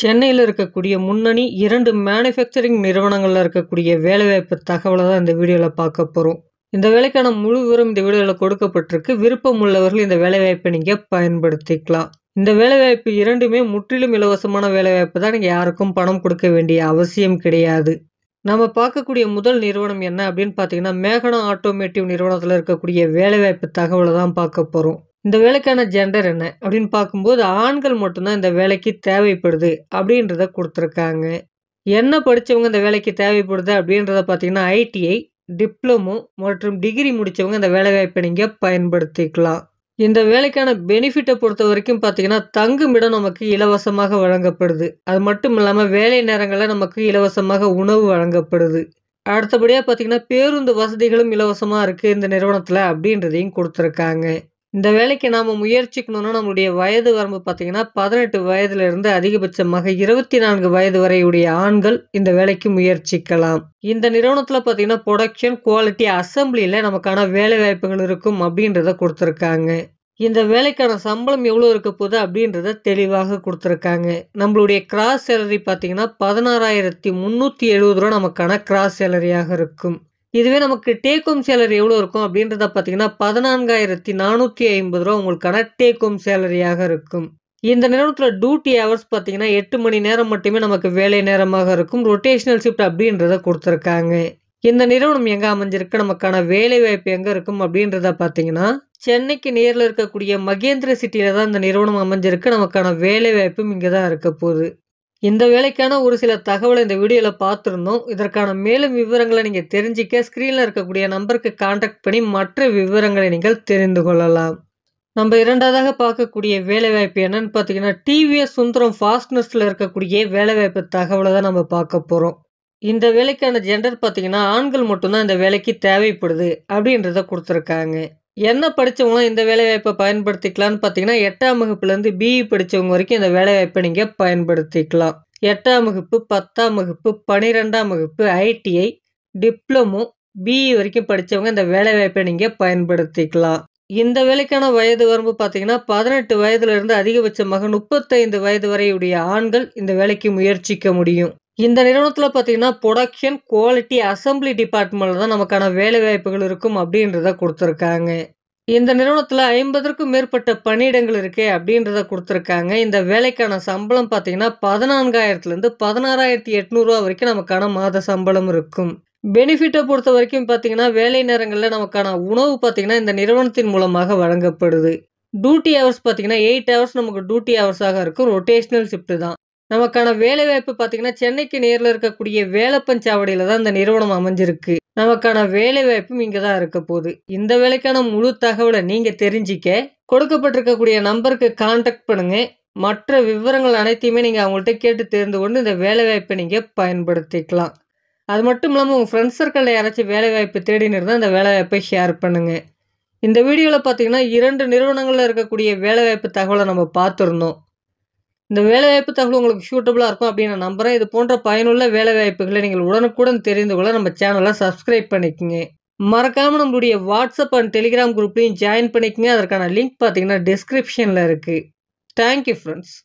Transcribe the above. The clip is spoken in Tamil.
சென்னையில் இருக்கக்கூடிய முன்னணி 2 மேனுஃபேக்சரிங் நிறுவனங்களில் இருக்கக்கூடிய வேலைவாய்ப்பு தகவலை தான் இந்த வீடியோவில் பார்க்க போகிறோம். இந்த வேலைக்கான முழு விவரம் இந்த வீடியோவில் கொடுக்கப்பட்டிருக்கு. விருப்பம் உள்ளவர்கள் இந்த வேலைவாய்ப்பை நீங்கள் பயன்படுத்திக்கலாம். இந்த வேலைவாய்ப்பு 2மே முற்றிலும் இலவசமான வேலைவாய்ப்பு தான். நீங்கள் யாருக்கும் பணம் கொடுக்க வேண்டிய அவசியம் கிடையாது. நம்ம பார்க்கக்கூடிய முதல் நிறுவனம் என்ன அப்படின்னு பார்த்தீங்கன்னா, மேகனா ஆட்டோமேட்டிவ் நிறுவனத்தில் இருக்கக்கூடிய வேலைவாய்ப்பு தகவலை தான் பார்க்க போகிறோம். இந்த வேலைக்கான ஜெண்டர் என்ன அப்படின்னு பார்க்கும்போது, ஆண்கள் மட்டும்தான் இந்த வேலைக்கு தேவைப்படுது அப்படின்றத கொடுத்துருக்காங்க. என்ன படித்தவங்க இந்த வேலைக்கு தேவைப்படுது அப்படின்றத பார்த்தீங்கன்னா, ஐடிஐ, டிப்ளமோ மற்றும் டிகிரி முடித்தவங்க இந்த வேலைவாய்ப்பை நீங்கள் பயன்படுத்திக்கலாம். இந்த வேலைக்கான பெனிஃபிட்டை பொறுத்த வரைக்கும் பார்த்தீங்கன்னா, தங்குமிடம் நமக்கு இலவசமாக வழங்கப்படுது. அது மட்டும் இல்லாமல் வேலை நேரங்களில் நமக்கு இலவசமாக உணவு வழங்கப்படுது. அடுத்தபடியாக பார்த்தீங்கன்னா, பேருந்து வசதிகளும் இலவசமாக இருக்குது இந்த நிறுவனத்தில் அப்படின்றதையும் கொடுத்துருக்காங்க. இந்த வேலைக்கு நாம் முயற்சிக்கணும்னா நம்மளுடைய வயது வரம்பு பார்த்தீங்கன்னா 18 வயதிலிருந்து அதிகபட்சமாக 24 வயது வரையுடைய ஆண்கள் இந்த வேலைக்கு முயற்சிக்கலாம். இந்த நிறுவனத்தில் பார்த்தீங்கன்னா ப்ரொடக்ஷன், குவாலிட்டி, அசம்பிளியில் நமக்கான வேலை வாய்ப்புகள் இருக்கும் அப்படின்றத கொடுத்துருக்காங்க. இந்த வேலைக்கான சம்பளம் எவ்வளோ இருக்க போகுது அப்படின்றத தெளிவாக கொடுத்துருக்காங்க. நம்மளுடைய கிராஸ் சேலரி பார்த்தீங்கன்னா 16,370 ரூபா நமக்கான கிராஸ் சேலரியாக இருக்கும். இதுவே நமக்கு டேக் ஹோம் சேலரி எவ்வளோ இருக்கும் அப்படின்றத பார்த்தீங்கன்னா 14,450 ரூபா உங்களுக்கான டேக் ஹோம் சேலரியாக இருக்கும். இந்த நேரத்தில் டியூட்டி ஹவர்ஸ் பார்த்தீங்கன்னா 8 மணி நேரம் மட்டுமே நமக்கு வேலை நேரமாக இருக்கும். ரொட்டேஷனல் ஷிஃப்ட் அப்படின்றத கொடுத்துருக்காங்க. இந்த நிறுவனம் எங்கே அமைஞ்சிருக்கு, நமக்கான வேலை வாய்ப்பு எங்கே இருக்கும் அப்படின்றத பார்த்தீங்கன்னா, சென்னைக்கு நேரில் இருக்கக்கூடிய மகேந்திர சிட்டியில் தான் இந்த நிறுவனம் அமைஞ்சிருக்கு. நமக்கான வேலை வாய்ப்பும் இங்கே தான் இருக்க போகுது. இந்த வேலைக்கான ஒரு சில தகவலை இந்த வீடியோவில் பார்த்துருந்தோம். இதற்கான மேலும் விவரங்களை நீங்கள் தெரிஞ்சிக்க ஸ்க்ரீனில் இருக்கக்கூடிய நம்பருக்கு கான்டாக்ட் பண்ணி மற்ற விவரங்களை நீங்கள் தெரிந்து கொள்ளலாம். நம்ம இரண்டாவதாக பார்க்கக்கூடிய வேலைவாய்ப்பு என்னன்னு பார்த்தீங்கன்னா, டிவிஎஸ் சுந்தரம் ஃபாஸ்ட்னஸில் இருக்கக்கூடிய வேலைவாய்ப்பு தகவலை தான் நம்ம பார்க்க போகிறோம். இந்த வேலைக்கான ஜெண்டர் பார்த்தீங்கன்னா, ஆண்கள் மட்டும்தான் இந்த வேலைக்கு தேவைப்படுது அப்படின்றத கொடுத்துருக்காங்க. என்ன படித்தவங்களும் இந்த வேலைவாய்ப்பை பயன்படுத்திக்கலான்னு பார்த்தீங்கன்னா, 8ஆம் வகுப்புலேருந்து பிஇ படித்தவங்க வரைக்கும் இந்த வேலைவாய்ப்பை நீங்கள் பயன்படுத்திக்கலாம். 8ஆம் வகுப்பு, 10ஆம் வகுப்பு, 12ஆம் வகுப்பு, ஐடிஐ, டிப்ளமோ, பிஇ வரைக்கும் படித்தவங்க இந்த வேலைவாய்ப்பை நீங்கள் பயன்படுத்திக்கலாம். இந்த வேலைக்கான வயது வரம்பு பார்த்தீங்கன்னா 18 வயதிலிருந்து அதிகபட்சமாக 35 வயது வரையுடைய ஆண்கள் இந்த வேலைக்கு முயற்சிக்க முடியும். இந்த நிறுவனத்தில் பார்த்தீங்கன்னா ப்ரொடக்ஷன், குவாலிட்டி, அசம்பிளி டிபார்ட்மெண்ட்டில் தான் நமக்கான வேலை வாய்ப்புகள் இருக்கும் அப்படின்றத கொடுத்துருக்காங்க. இந்த நிறுவனத்தில் 50க்கும் மேற்பட்ட பணியிடங்கள் இருக்கு அப்படின்றத கொடுத்துருக்காங்க. இந்த வேலைக்கான சம்பளம் பார்த்தீங்கன்னா 14,000லேருந்து 16,800 ரூபா வரைக்கும் நமக்கான மாத சம்பளம் இருக்கும். பெனிஃபிட்டை பொறுத்த வரைக்கும் பார்த்தீங்கன்னா, வேலை நேரங்களில் நமக்கான உணவு பார்த்தீங்கன்னா இந்த நிறுவனத்தின் மூலமாக வழங்கப்படுது. டியூட்டி ஹவர்ஸ் பார்த்தீங்கன்னா 8 ஹவர்ஸ் நமக்கு டியூட்டி ஹவர்ஸாக இருக்கும். ரொட்டேஷனல் ஷிஃப்ட் தான். நமக்கான வேலை வாய்ப்பு பார்த்தீங்கன்னா, சென்னைக்கு நேரில் இருக்கக்கூடிய வேலப்பஞ்சாவடியில் தான் இந்த நிறுவனம் அமைஞ்சிருக்கு. நமக்கான வேலை வாய்ப்பும் இங்கே தான் இருக்க போகுது. இந்த வேலைக்கான முழு தகவலை நீங்கள் தெரிஞ்சிக்க கொடுக்கப்பட்டிருக்கக்கூடிய நம்பருக்கு கான்டாக்ட் பண்ணுங்கள். மற்ற விவரங்கள் அனைத்தையுமே நீங்கள் அவங்கள்ட்ட கேட்டு தெரிந்து கொண்டு இந்த வேலை வாய்ப்பை நீங்கள் பயன்படுத்திக்கலாம். அது மட்டும் இல்லாமல் உங்கள் ஃப்ரெண்ட்ஸ் சர்க்கிளில் யாராச்சும் வேலை வாய்ப்பு தேடின்னு இருந்தால் இந்த வேலை வாய்ப்பை ஷேர் பண்ணுங்கள். இந்த வீடியோவில் பார்த்தீங்கன்னா 2 நிறுவனங்களில் இருக்கக்கூடிய வேலைவாய்ப்பு தகவலை நம்ம பார்த்துருந்தோம். இந்த வேலைவாய்ப்பு தகவல் உங்களுக்கு சூட்டபுளாக இருக்கும் அப்படின்னு நான் நம்புகிறேன். இது போன்ற பயனுள்ள வேலைவாய்ப்புகளை நீங்கள் உடனுக்குடன் தெரிந்து கொள்ள நம்ம சேனலை சப்ஸ்கிரைப் பண்ணிக்கோங்க. மறக்காமல் நம்மளுடைய வாட்ஸ்அப் அண்ட் டெலிகிராம் குரூப்லையும் ஜாயின் பண்ணிக்கோங்க. அதற்கான லிங்க் பார்த்தீங்கன்னா டிஸ்கிரிப்ஷனில் இருக்குது. Thank you friends.